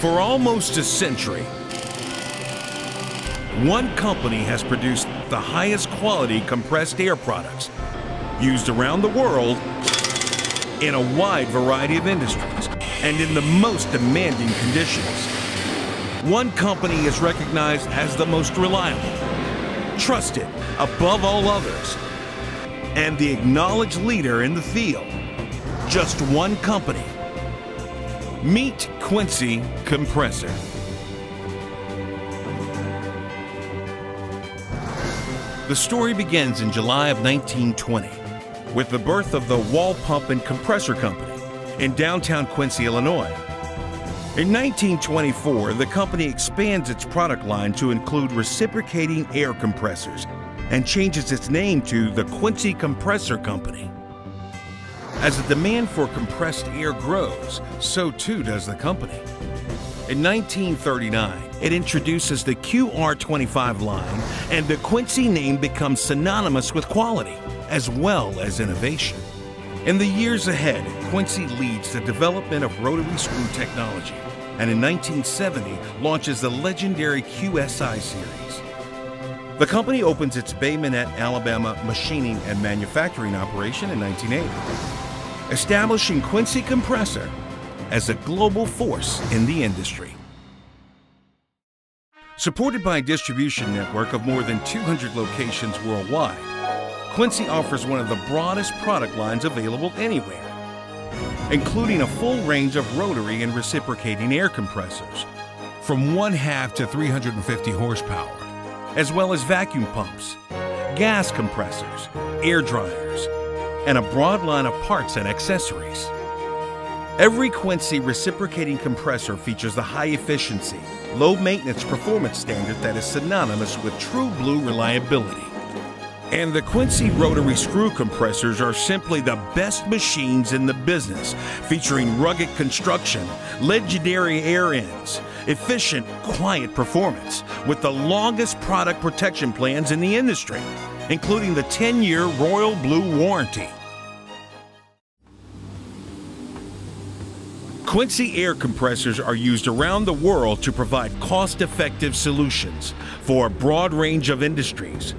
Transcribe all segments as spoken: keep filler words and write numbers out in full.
For almost a century, one company has produced the highest quality compressed air products used around the world in a wide variety of industries and in the most demanding conditions. One company is recognized as the most reliable, trusted above all others, and the acknowledged leader in the field. Just one company. Meet Quincy Compressor. The story begins in July of nineteen twenty with the birth of the Wall Pump and Compressor Company in downtown Quincy, Illinois. In nineteen twenty-four, the company expands its product line to include reciprocating air compressors and changes its name to the Quincy Compressor Company. As the demand for compressed air grows, so too does the company. In nineteen thirty-nine, it introduces the Q R twenty-five line, and the Quincy name becomes synonymous with quality as well as innovation. In the years ahead, Quincy leads the development of rotary screw technology, and in nineteen seventy launches the legendary Q S I series. The company opens its Bay Minette, Alabama machining and manufacturing operation in nineteen eighty, establishing Quincy Compressor as a global force in the industry. Supported by a distribution network of more than two hundred locations worldwide, Quincy offers one of the broadest product lines available anywhere, including a full range of rotary and reciprocating air compressors, from one half to three hundred fifty horsepower, as well as vacuum pumps, gas compressors, air dryers, and a broad line of parts and accessories. Every Quincy reciprocating compressor features the high-efficiency, low-maintenance performance standard that is synonymous with true blue reliability. And the Quincy rotary screw compressors are simply the best machines in the business, featuring rugged construction, legendary air ends, efficient, quiet performance, with the longest product protection plans in the industry, including the ten-year Royal Blue warranty. Quincy air compressors are used around the world to provide cost-effective solutions for a broad range of industries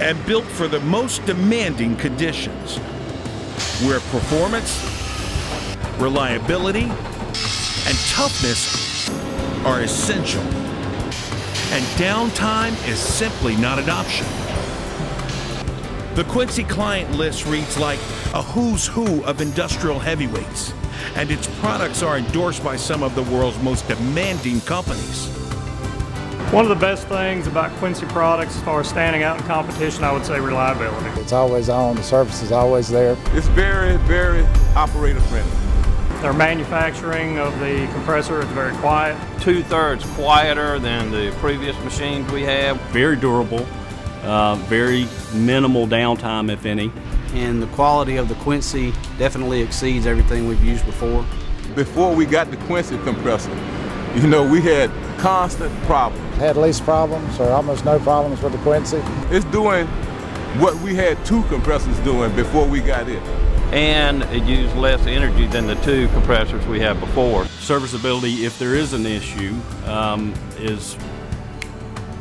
and built for the most demanding conditions, where performance, reliability, and toughness are essential, and downtime is simply not an option. The Quincy client list reads like a who's who of industrial heavyweights, and its products are endorsed by some of the world's most demanding companies. One of the best things about Quincy products as far as standing out in competition, I would say reliability. It's always on, the service is always there. It's very, very operator friendly. Their manufacturing of the compressor is very quiet. Two-thirds quieter than the previous machines we have. Very durable, uh, very minimal downtime if any. And the quality of the Quincy definitely exceeds everything we've used before. Before we got the Quincy compressor, you know, we had constant problems. Had least problems or almost no problems with the Quincy. It's doing what we had two compressors doing before we got it. And it used less energy than the two compressors we had before. Serviceability, if there is an issue, um, is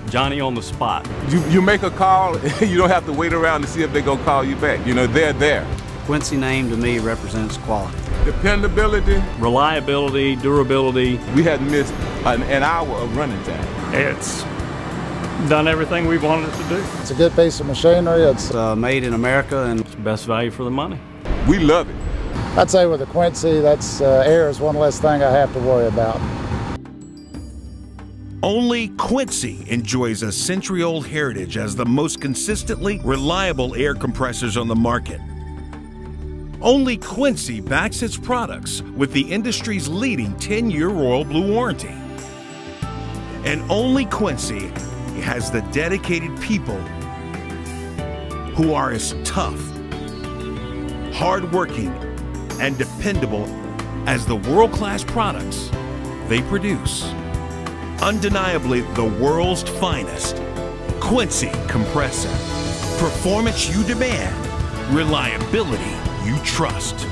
Johnny on the spot. You, you make a call, you don't have to wait around to see if they're going to call you back. You know, they're there. Quincy name to me represents quality. Dependability. Reliability, durability. We hadn't missed an, an hour of running time. It's done everything we wanted it to do. It's a good piece of machinery. It's uh, made in America, and it's the best value for the money. We love it. I'd say with the Quincy, that's uh, air is one less thing I have to worry about. Only Quincy enjoys a century-old heritage as the most consistently reliable air compressors on the market. Only Quincy backs its products with the industry's leading ten-year Royal Blue warranty. And only Quincy has the dedicated people who are as tough, hard-working, and dependable as the world-class products they produce. Undeniably the world's finest, Quincy Compressor. Performance you demand, reliability you trust.